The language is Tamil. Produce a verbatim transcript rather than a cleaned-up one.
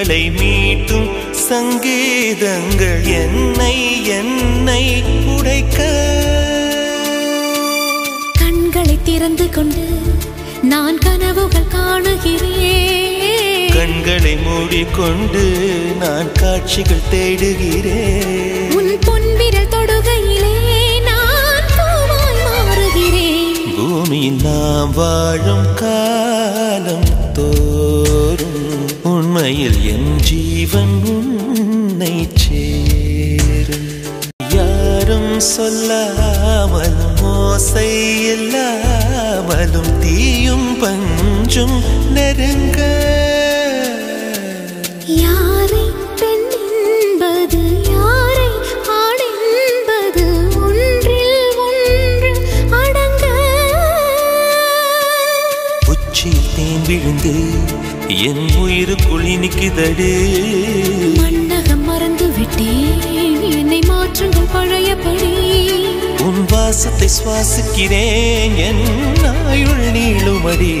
உங்களை மீட்டும் சங்கீதங்கள் என்னை என்னை உடைக்க கண்களை திறந்து கொண்டு நான் கனவுகள் காணுகிறேன். கண்களை மூடிக்கொண்டு நான் காட்சிகள் தேடுகிறேன். உன் பொன்விரல் தொடுகையிலே நான் பூவாய் மாறுகிறேன். பூமியில் நாம் வாழும் காலம் தோறும் உண்மையில் என் ஜீவன் உன்னை சேரும். யாரும் சொல்லாமல் மோசை இல்லாமலும் தீயும் பஞ்சும் நெருங்க யாரை பெண் என்பது யாரை ஆண் என்பது ஒன்றில் ஒன்று அடங்க. உச்சியில் தேம்பிழுந்து என் உயிருக்குள் இனிக்குதடு. மன்னகம் மறந்து விட்டேன் என்னை மாற்றுங்கள் பழையபடி. உன் வாசத்தை சுவாசிக்கிறேன் என் ஆயுள் நீளுமடி.